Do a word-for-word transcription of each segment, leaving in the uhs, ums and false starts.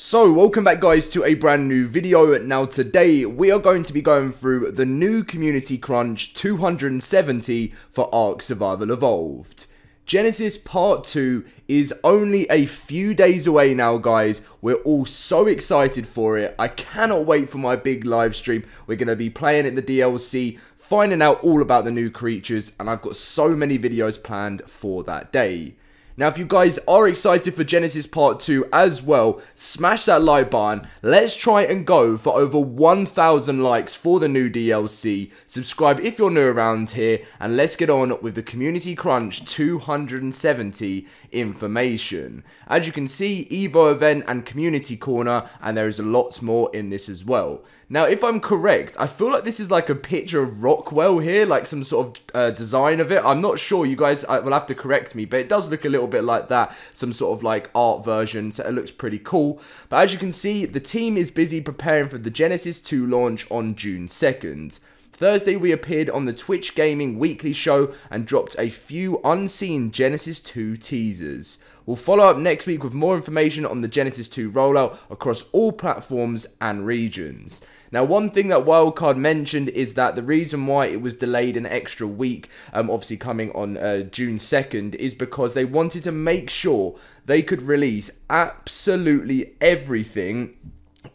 So welcome back guys to a brand new video. Now today we are going to be going through the new Community Crunch two hundred seventy for Ark Survival Evolved. Genesis Part two is only a few days away now guys. We're all so excited for it. I cannot wait for my big live stream. We're going to be playing at the D L C, finding out all about the new creatures, and I've got so many videos planned for that day. Now, if you guys are excited for Genesis Part two as well, smash that like button. Let's try and go for over one thousand likes for the new D L C. Subscribe if you're new around here, and let's get on with the Community Crunch two hundred seventy information. As you can see, Evo Event and Community Corner, and there is a lot more in this as well. Now, if I'm correct, I feel like this is like a picture of Rockwell here, like some sort of uh, design of it. I'm not sure, you guys I, will have to correct me, but it does look a little bit like that, some sort of like art version, so it looks pretty cool. But as you can see, the team is busy preparing for the Genesis two launch on June second. Thursday, we appeared on the Twitch Gaming Weekly Show and dropped a few unseen Genesis two teasers. We'll follow up next week with more information on the Genesis two rollout across all platforms and regions. Now, one thing that Wildcard mentioned is that the reason why it was delayed an extra week, um, obviously coming on uh, June second, is because they wanted to make sure they could release absolutely everything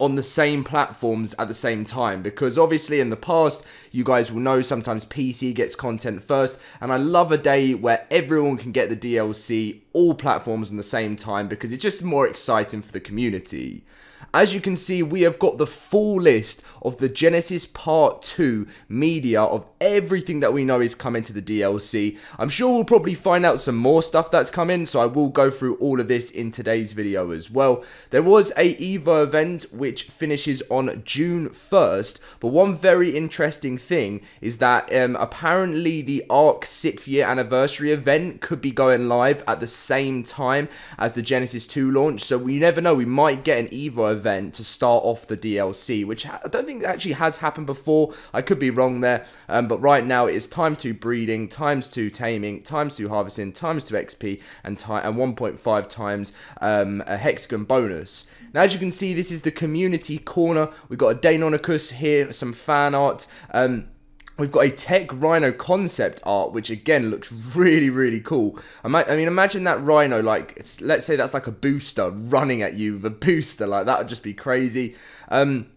on the same platforms at the same time, because obviously in the past, you guys will know, sometimes P C gets content first, and I love a day where everyone can get the D L C, all platforms on the same time, because it's just more exciting for the community. As you can see, we have got the full list of the Genesis Part two media of everything that we know is coming to the D L C. I'm sure we'll probably find out some more stuff that's coming, so I will go through all of this in today's video as well. There was a Evo event which finishes on June first, but one very interesting thing is that um, apparently the Ark sixth year anniversary event could be going live at the same time as the Genesis two launch, so we never know, we might get an Evo event to start off the D L C, which I don't think actually has happened before. I could be wrong there, um, but right now it is times two breeding, times two taming, times two harvesting, times two X P, and, and one point five times um, a hexagon bonus. Now, as you can see, this is the community corner. We've got a Deinonychus here, some fan art. Um, We've got a Tech Rhino concept art, which again looks really, really cool. I mean, imagine that Rhino, like, it's, let's say that's like a booster running at you with a booster, like, that would just be crazy. Um...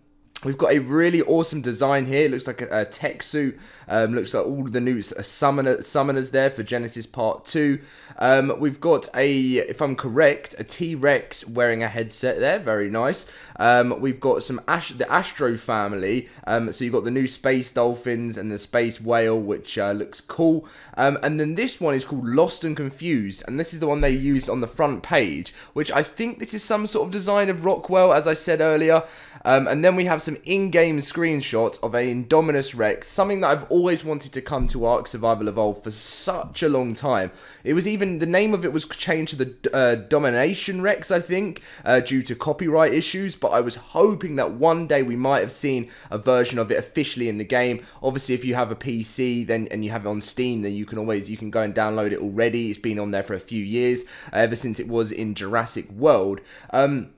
We've got a really awesome design here. It looks like a, a tech suit. Um, looks like all the new summoner, summoners there for Genesis Part two. Um, we've got a, if I'm correct, a T-Rex wearing a headset there. Very nice. Um, we've got some Ash, the Astro family. Um, so you've got the new space dolphins and the space whale, which uh, looks cool. Um, and then this one is called Lost and Confused. And this is the one they used on the front page, which I think this is some sort of design of Rockwell, as I said earlier. Um, and then we have some in-game screenshots of an Indominus Rex, something that I've always wanted to come to Ark Survival Evolved for such a long time. It was even, the name of it was changed to the uh, Domination Rex, I think, uh, due to copyright issues, but I was hoping that one day we might have seen a version of it officially in the game. Obviously, if you have a P C then and you have it on Steam, then you can always, you can go and download it already. It's been on there for a few years, uh, ever since it was in Jurassic World. Um...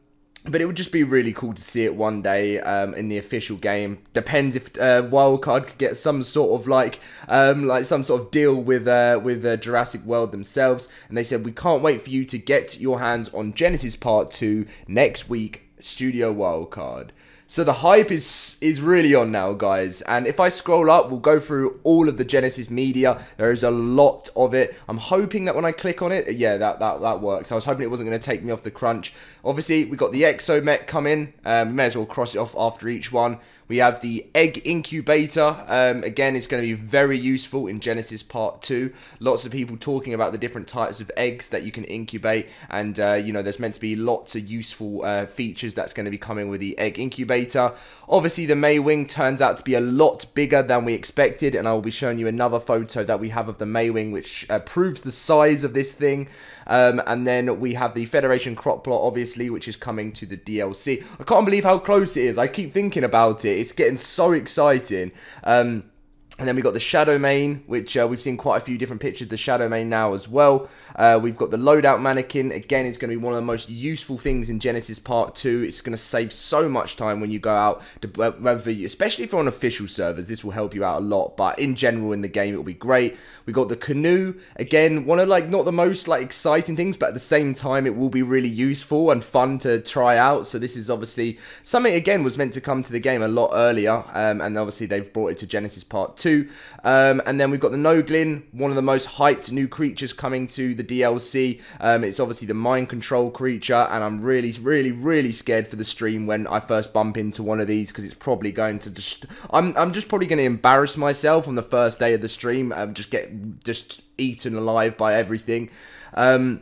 But it would just be really cool to see it one day um, in the official game. Depends if uh, Wildcard could get some sort of like, um, like some sort of deal with uh, with uh, Jurassic World themselves. And they said, we can't wait for you to get your hands on Genesis Part two next week, Studio Wildcard. So the hype is is really on now, guys. And if I scroll up, we'll go through all of the Genesis media. There is a lot of it. I'm hoping that when I click on it, yeah, that that, that works. I was hoping it wasn't going to take me off the crunch. Obviously, we got the ExoMech coming. Um, we may as well cross it off after each one. We have the Egg Incubator. Um, again, it's going to be very useful in Genesis Part two. Lots of people talking about the different types of eggs that you can incubate. And, uh, you know, there's meant to be lots of useful uh, features that's going to be coming with the Egg Incubator. Obviously, the Maewing turns out to be a lot bigger than we expected. And I will be showing you another photo that we have of the Maewing, which uh, proves the size of this thing. Um, and then we have the Federation Crop Plot, obviously, which is coming to the D L C. I can't believe how close it is. I keep thinking about it. It's getting so exciting. Um, And then we've got the Shadow Mane, which uh, we've seen quite a few different pictures of the Shadow Mane now as well. Uh, we've got the Loadout Mannequin. Again, it's going to be one of the most useful things in Genesis Part two. It's going to save so much time when you go out, to, uh, especially if you're on official servers. This will help you out a lot, but in general in the game, it'll be great. We've got the Canoe. Again, one of like not the most like exciting things, but at the same time, it will be really useful and fun to try out. So this is obviously something, again, was meant to come to the game a lot earlier, um, and obviously they've brought it to Genesis Part two. Um, and then we've got the Noglin, one of the most hyped new creatures coming to the D L C. Um, it's obviously the mind control creature, and I'm really, really, really scared for the stream when I first bump into one of these, because it's probably going to just... I'm, I'm just probably going to embarrass myself on the first day of the stream. Um, just get just eaten alive by everything. Um...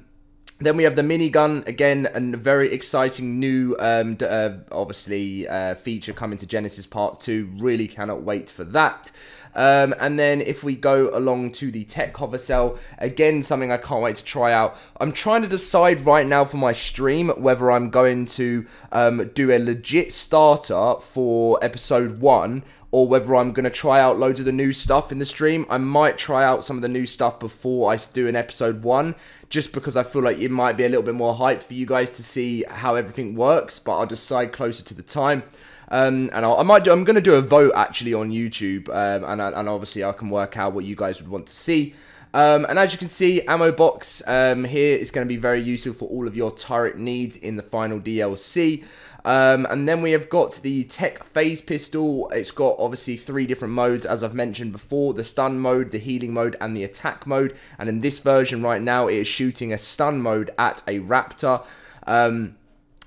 Then we have the minigun, again, and a very exciting new, um, d uh, obviously, uh, feature coming to Genesis Part two. Really cannot wait for that. Um, and then if we go along to the Tech Hover Cell, again, something I can't wait to try out. I'm trying to decide right now for my stream whether I'm going to um, do a legit starter for Episode one, or whether I'm going to try out loads of the new stuff in the stream. I might try out some of the new stuff before I do an Episode one, just because I feel like it might be a little bit more hype for you guys to see how everything works, but I'll decide closer to the time. Um, and I'll, I might do, I'm going to do a vote actually on YouTube, um, and, and obviously I can work out what you guys would want to see. Um, and as you can see, ammo box um, here is going to be very useful for all of your turret needs in the final D L C. Um, and then we have got the Tech Phase Pistol. It's got obviously three different modes, as I've mentioned before: the stun mode, the healing mode, and the attack mode. And in this version right now, it is shooting a stun mode at a raptor. Um,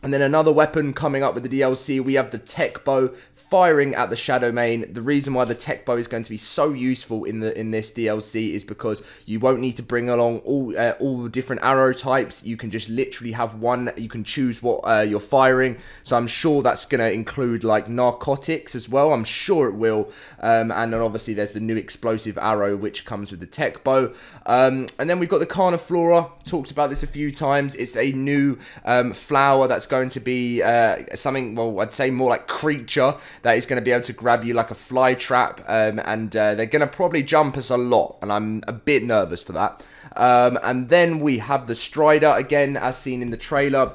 and then another weapon coming up with the D L C, we have the Tech Bow, firing at the Shadow Mane. The reason why the Tech Bow is going to be so useful in the in this D L C is because you won't need to bring along all uh, all different arrow types. You can just literally have one. You can choose what uh, you're firing. So I'm sure that's going to include like narcotics as well. I'm sure it will. Um, and then obviously there's the new explosive arrow which comes with the Tech Bow. Um, and then we've got the Carniflora. Talked about this a few times. It's a new um, flower that's going to be uh, something. Well, I'd say more like creature. That is going to be able to grab you like a fly trap, um, and uh, they're going to probably jump us a lot, and I'm a bit nervous for that. Um, and then we have the Strider, again, as seen in the trailer.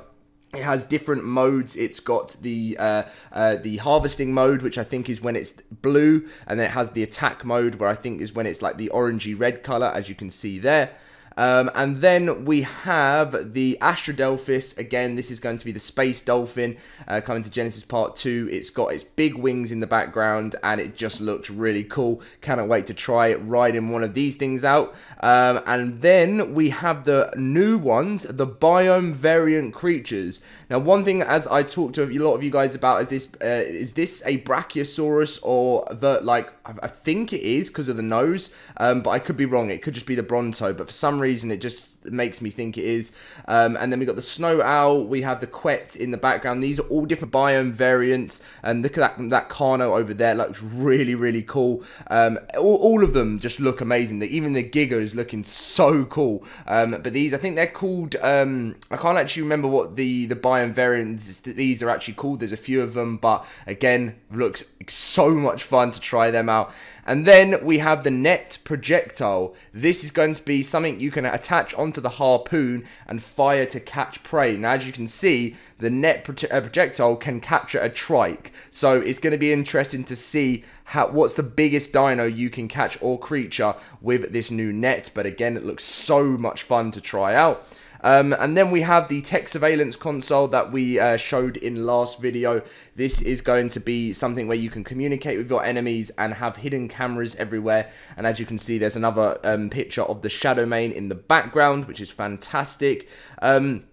It has different modes. It's got the uh, uh, the harvesting mode, which I think is when it's blue, and then it has the attack mode, where I think is when it's like the orangey-red color, as you can see there. Um, and then we have the Astrodelphis. Again, this is going to be the space dolphin uh, coming to Genesis Part two. It's got its big wings in the background, and it just looks really cool. Cannot wait to try riding one of these things out. Um, and then we have the new ones, the biome variant creatures. Now, one thing as I talked to a lot of you guys about is this: uh, is this a Brachiosaurus or the, like? I think it is because of the nose, um, but I could be wrong. It could just be the Bronto, but for some reason. reason it just makes me think it is. Um, and then we got the Snow Owl, we have the Quet in the background. These are all different biome variants, and look at that that Carno over there, looks really really cool. Um, all, all of them just look amazing. The, even the Giga is looking so cool. Um, but these, I think they're called, um, I can't actually remember what the, the biome variants these are actually called. There's a few of them, but again, looks so much fun to try them out. And then we have the net projectile. This is going to be something you can attach onto the harpoon and fire to catch prey. Now, as you can see, the net projectile can capture a trike. So it's going to be interesting to see how, what's the biggest dino you can catch or creature with this new net. But again, it looks so much fun to try out. Um, and then we have the Tech Surveillance Console that we uh, showed in last video. This is going to be something where you can communicate with your enemies and have hidden cameras everywhere. And as you can see, there's another um, picture of the Shadow Mane in the background, which is fantastic. Um,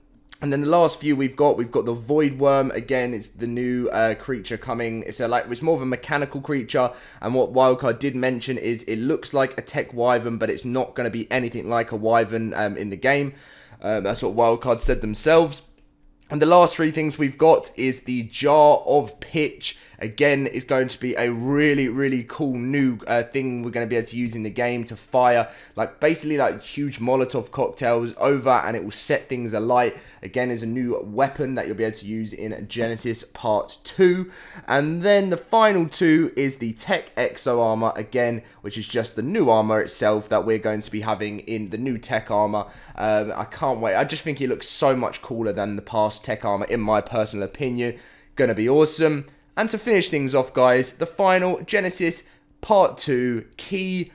And then the last few we've got, we've got the Voidwyrm. Again, it's the new uh, creature coming. It's a, like it's more of a mechanical creature. And what Wildcard did mention is it looks like a Tech Wyvern, but it's not going to be anything like a Wyvern um, in the game. Um, that's what Wildcard said themselves. And the last three things we've got is the Jar of Pitch. again, is going to be a really, really cool new uh, thing we're going to be able to use in the game to fire, like, basically, like, huge Molotov cocktails over, and it will set things alight. Again, is a new weapon that you'll be able to use in Genesis Part two. And then the final two is the Tech Exo Armor, again, which is just the new armor itself that we're going to be having in the new Tech Armor. Um, I can't wait. I just think it looks so much cooler than the past Tech Armor, in my personal opinion. Gonna be awesome. And to finish things off, guys, the final Genesis Part two key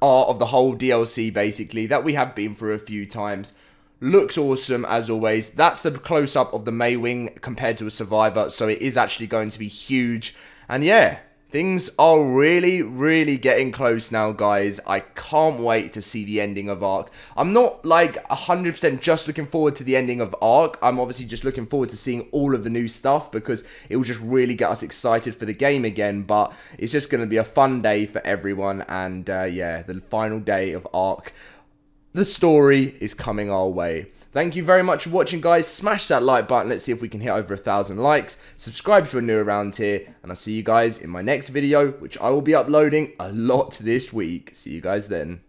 art of the whole D L C, basically, that we have been through a few times. Looks awesome, as always. That's the close-up of the Maewing compared to a Survivor, so it is actually going to be huge. And yeah, things are really, really getting close now, guys. I can't wait to see the ending of Ark. I'm not, like, one hundred percent just looking forward to the ending of Ark. I'm obviously just looking forward to seeing all of the new stuff because it will just really get us excited for the game again. But it's just going to be a fun day for everyone. And, uh, yeah, the final day of Ark. The story is coming our way. Thank you very much for watching, guys. Smash that like button. Let's see if we can hit over a thousand likes. Subscribe if you're new around here. And I'll see you guys in my next video, which I will be uploading a lot this week. See you guys then.